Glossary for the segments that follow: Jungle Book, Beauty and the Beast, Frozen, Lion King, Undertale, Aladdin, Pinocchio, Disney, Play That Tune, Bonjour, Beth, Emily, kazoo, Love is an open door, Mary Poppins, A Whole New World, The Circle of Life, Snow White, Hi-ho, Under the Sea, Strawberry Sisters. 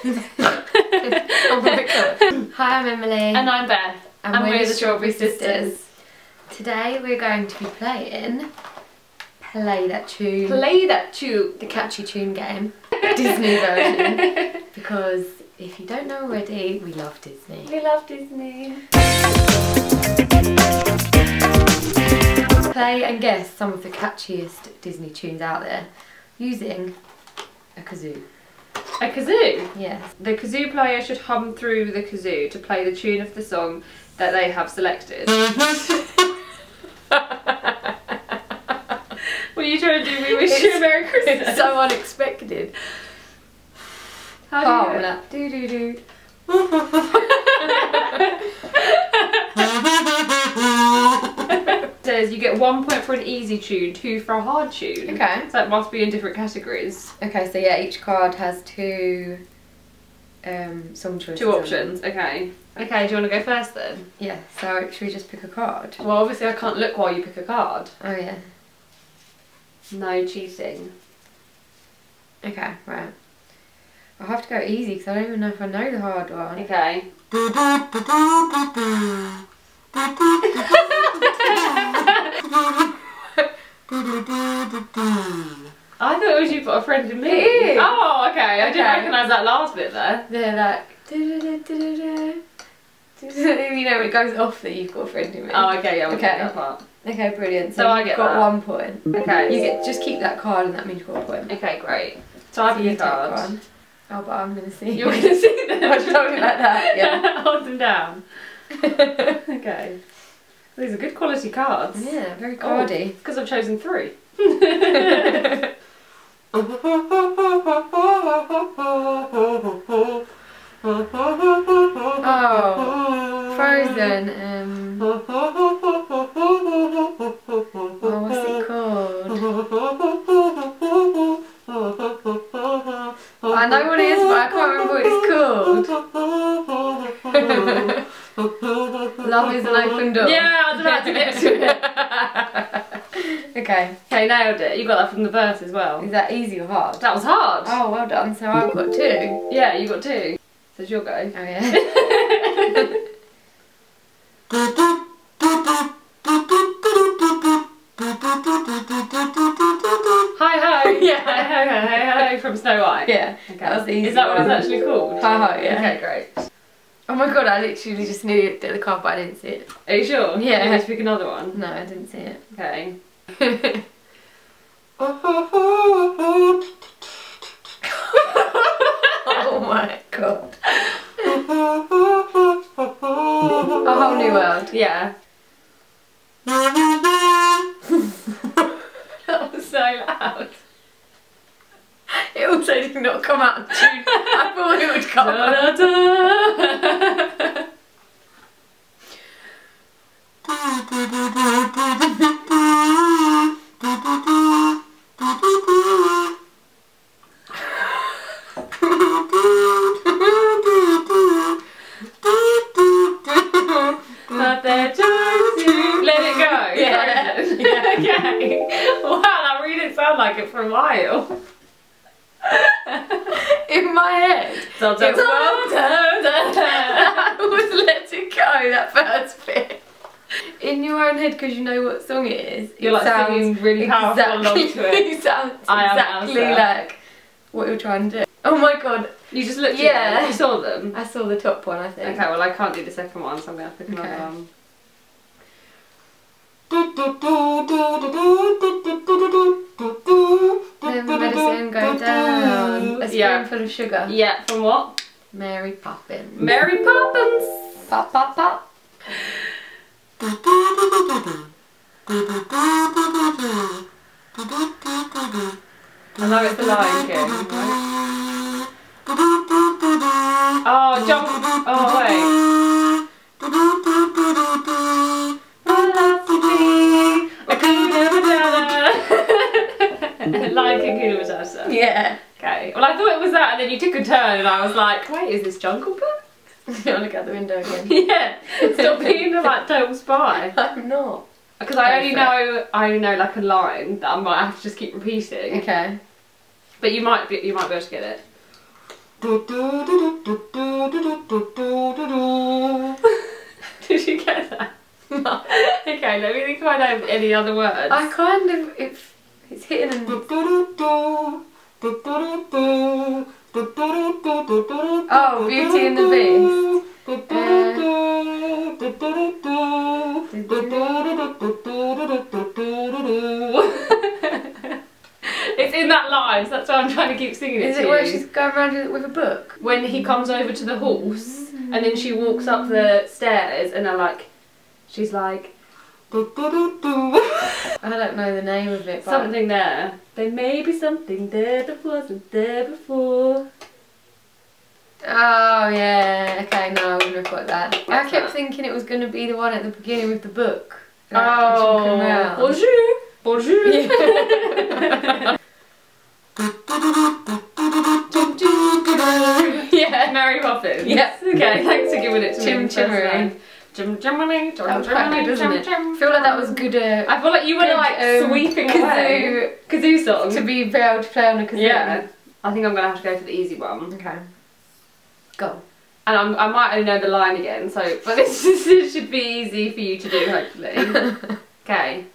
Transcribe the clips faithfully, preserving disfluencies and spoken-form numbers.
Oh my God. Hi, I'm Emily. And I'm Beth. And, and we're, we're the Strawberry Sisters. Sisters. Today we're going to be playing Play That Tune. Play That Tune. The catchy tune game. Disney version. Because if you don't know already, we love Disney. We love Disney. Play and guess some of the catchiest Disney tunes out there using a kazoo. A kazoo? Yes. The kazoo player should hum through the kazoo to play the tune of the song that they have selected. What are you trying to do? We wish you a Merry Christmas. It's so unexpected. How do oh, you do? Do do do. Says you get one point for an easy tune, two for a hard tune. Okay. So that must be in different categories. Okay, so yeah, each card has two um, song choices. Two options. Okay. Okay, do you want to go first then? Yeah. So should we just pick a card? Well, obviously I can't look while you pick a card. Oh yeah. No cheating. Okay. Right. I'll have to go easy because I don't even know if I know the hard one. Okay. I thought it was You Put a Friend in Me. It is. Oh, okay. I okay. didn't recognise that last bit there. They're like, do, do, do, do, do. You know, it goes off that You've Got a Friend in Me. Oh, okay. Yeah, we'll okay. That part. Okay, brilliant. So, so I get got that. one point. Okay. You get just keep that card and that means you've got a point. Okay, great. So I pick a card. Oh, but I'm going to see. You're going to see them? I'm talking like that, yeah. Hold them down. Okay. These are good quality cards. Yeah, very cardy. Because oh, I've chosen three. Oh, Frozen. Um, oh, what's it called? I know what it is, but I can't remember what it's called. Love Is an Open Door. Yeah, I was about to get to it. Okay. Okay, nailed it. You got that from the verse as well. Is that easy or hard? That was hard. Oh, well done. So I've got two. Yeah, you got two. So it's your go. Oh, yeah. Hi-ho! Yeah. Hi-ho, hi-ho from Snow White. Yeah. Okay. That was the easy. Is that what it's actually called? Hi-ho, yeah. Okay, great. Oh my God, I literally just knew the card but I didn't see it. Are you sure? Yeah. Let's pick another one. No, I didn't see it. Okay. Oh my God. A Whole New World. Yeah. That was so loud. It also did not come out of tune. I thought it would come da, out. Da, da, da. Let it go. Yeah. Yeah. Okay. Wow, that really didn't sound like it for a while. In my head, da, da, it da, was, da, da, da. I was let it go, that first bit. In your own head, because you know what song it is, you're it like sounds singing really powerful exactly, along to it. It sounds I exactly am like what you're trying to do. Oh my God. You just looked yeah. at them, you saw them? I saw the top one, I think. Okay, well I can't do the second one, so I'm going to pick another okay. one. Then the medicine go down. A spoonful yeah. of sugar. Yeah, from what? Mary Poppins. Mary Poppins! Pop, pop, pop. I know it's the Lion King, right? Oh, jump! Oh, wait. Lion King was that. Yeah. Okay. Well, I thought it was that, and then you took a turn, and I was like, "Wait, is this Jungle Book?" You want to look out the window again? Yeah. Stop being a like total spy. I'm not. Because I only know I only know like a line that I might have to just keep repeating. Okay. But you might be you might be able to get it. Did you get that? No. Okay, let me think if I know any other words. I kind of, it's, it's hitting and... Oh, Beauty and the Beast. Uh... It's in that line, so that's why I'm trying to keep singing it. Is it to where you. She's going around with a book? When he comes over to the horse, and then she walks up the stairs, and I like, she's like, I don't know the name of it, but something there. There may be something there that wasn't there before. Oh yeah, okay, no, I wouldn't have got that. What's I kept that? Thinking it was going to be the one at the beginning with the book. Like, oh, Bonjour. Bonjour. Yeah. Yeah, Mary Poppins. Yes. Okay, thanks for giving it to Chim me. Chim Jim Jiminy, Jim Jiminy, Jim Jim. I feel like that was good. Uh, I feel like you were good, like um, sweeping away. Kazoo song. To be able to play on a kazoo. Yeah. I think I'm gonna have to go for the easy one. Okay. Go. And I'm, I might only know the line again. So, but this, is, this should be easy for you to do, hopefully. Okay.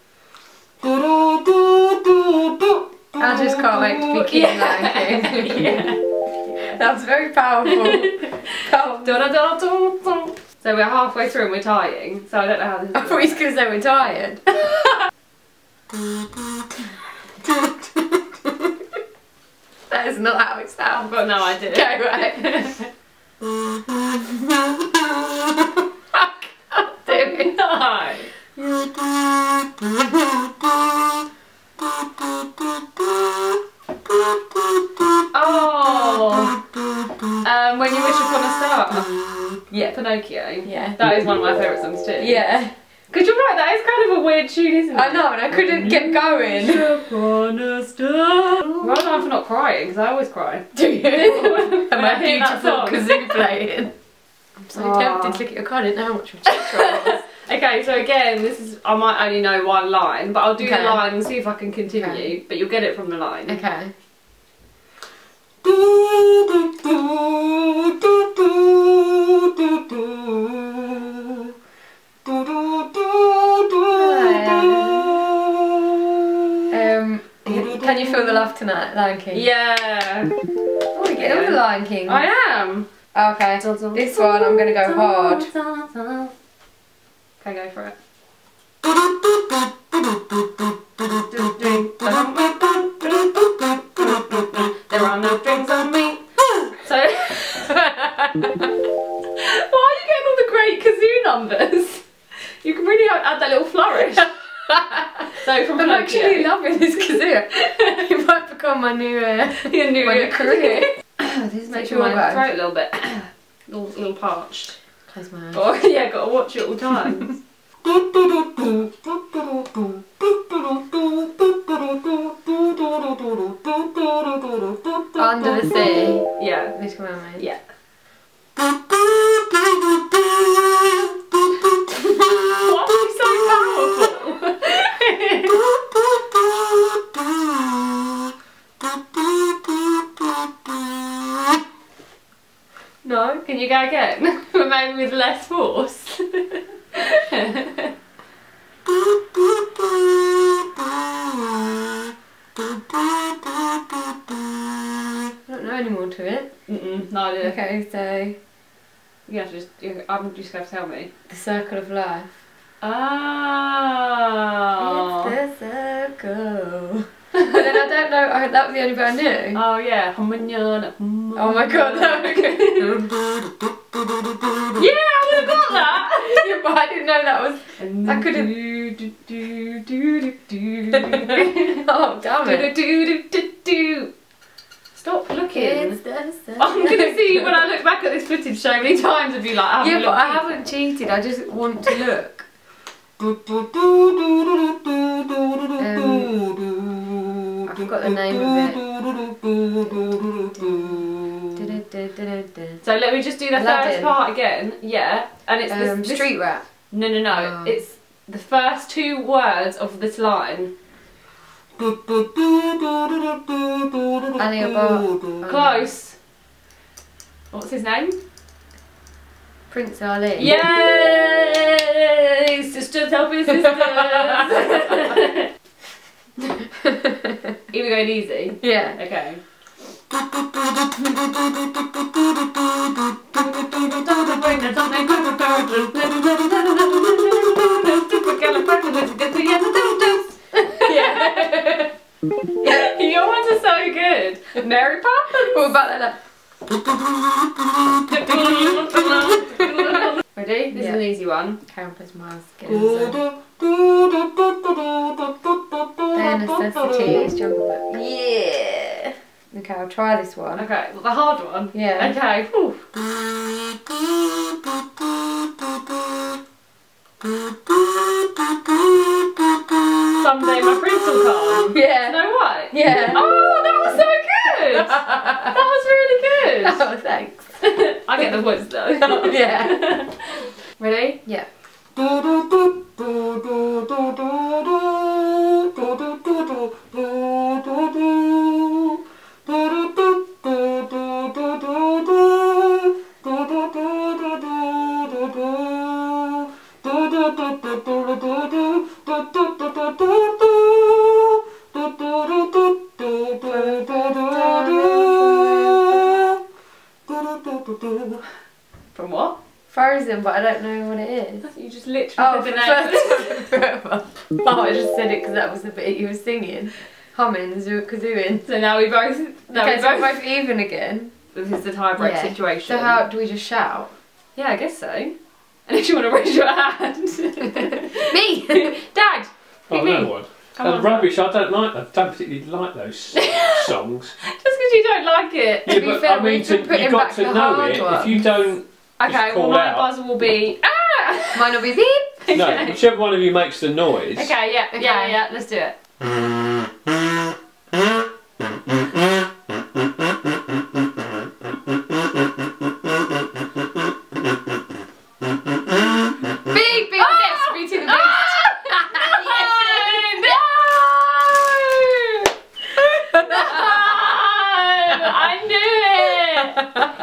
I just can't wait to be King Lion King. Yeah. That was very powerful. So we're halfway through and we're tying, so I don't know how this is. I thought you were going to say we're tired. That is not how it sounds. I've got no idea. Okay, right. I can't do it. No. Oh. Um, when you wish upon a star. Yeah, Pinocchio. Yeah. That is one of my favourite songs too. Yeah. Because you're right, that is kind of a weird tune, isn't it? I know, and I couldn't get going. Well done for not crying, because I always cry. Do you? And my beautiful kazoo playing. I'm so oh. tempted to look at your car, I didn't know how much of was. Okay, so again, this is, I might only know one line, but I'll do okay. the line and see if I can continue, okay. but you'll get it from the line. Okay. Um, can you feel the love tonight, Lion King? Yeah. Oh, you're getting all the Lion King. I am. Okay, this one I'm gonna go hard. Okay, go for it. There are no drinks on me. So, why are you getting all the great kazoo numbers? You can really add that little flourish. So from I'm actually loving this kazoo. It might become my new, uh, Your new my new career. This makes me want to throat a little bit. A little, little parched. Close my eyes. Oh yeah, gotta watch it all the time. Under the Sea. Yeah. This one, mate. Yeah. No, can you go again? But maybe with less force. I don't know any more to it. Mm-mm, no idea. Okay, so... You have to just, you, I'm just going to tell me. The Circle of Life. Oh. It's the circle. But then I don't know, I, that was the only bit I knew. Oh yeah. Oh my god, that was good. Yeah, I would have got that! Yeah, but I didn't know that was... I couldn't... Oh, damn it. Stop looking. I'm gonna see when I look back at this footage so many times and be like, I haven't Yeah, but I haven't either. cheated, I just want to look. um, I forgot the name of it. So let me just do the Aladdin. first part again. Yeah. And it's um, this, Street Rap. No, no, no. Oh. It's the first two words of this line. Close. What's his name? Prince Ali. Yay! Sisters helping sisters! Here we go, easy. Yeah. Okay. Yeah. Your ones are so good. Mary Poppins. What about that? Ready? This yeah. is an easy one. Countless miles. Bare necessities. Jungle Book. Yeah. Okay, I'll try this one. Okay, well, the hard one. Yeah. Okay. Whew. Someday my prince will come. Yeah. Snow White. Yeah. Oh, that was so good. That was really good. Oh, thanks. I get the voice though. Yeah. Ready? Yeah. From what? Frozen, but I don't know what it is. You just literally oh, said the name. Forever. Oh, I just said it because that was the bit you were singing. Humming, kazooing. So now we both... Now okay, we so both... we're both even again. This is the tie break yeah. situation. So how do we just shout? Yeah, I guess so. Unless you want to raise your hand. Me! Dad! Oh, no one. Come and rubbish, I don't like that. I don't particularly like those songs. Just because you don't like it. Yeah, but I mean, to, you've got to know it. Ones. If you don't. Okay, well, my buzz will be. Ah! Mine will be beep. Okay. No, whichever one of you makes the noise. Okay, yeah, okay. yeah, yeah, let's do it. Beep, beep, oh! Yes, beep to the beat.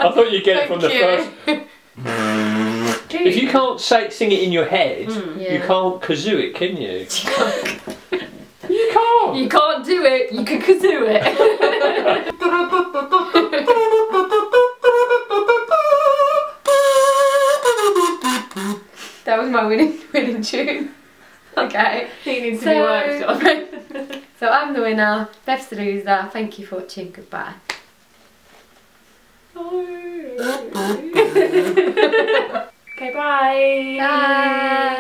I thought you'd get Thank it from the you. first. Dude. If you can't say, sing it in your head, mm, yeah. you can't kazoo it, can you? You can't. You can't do it. You can kazoo it. That was my winning winning tune. Okay, he needs so, to be worked on. So I'm the winner. Beth's the loser. Thank you for watching. Goodbye. Okay, bye. Bye.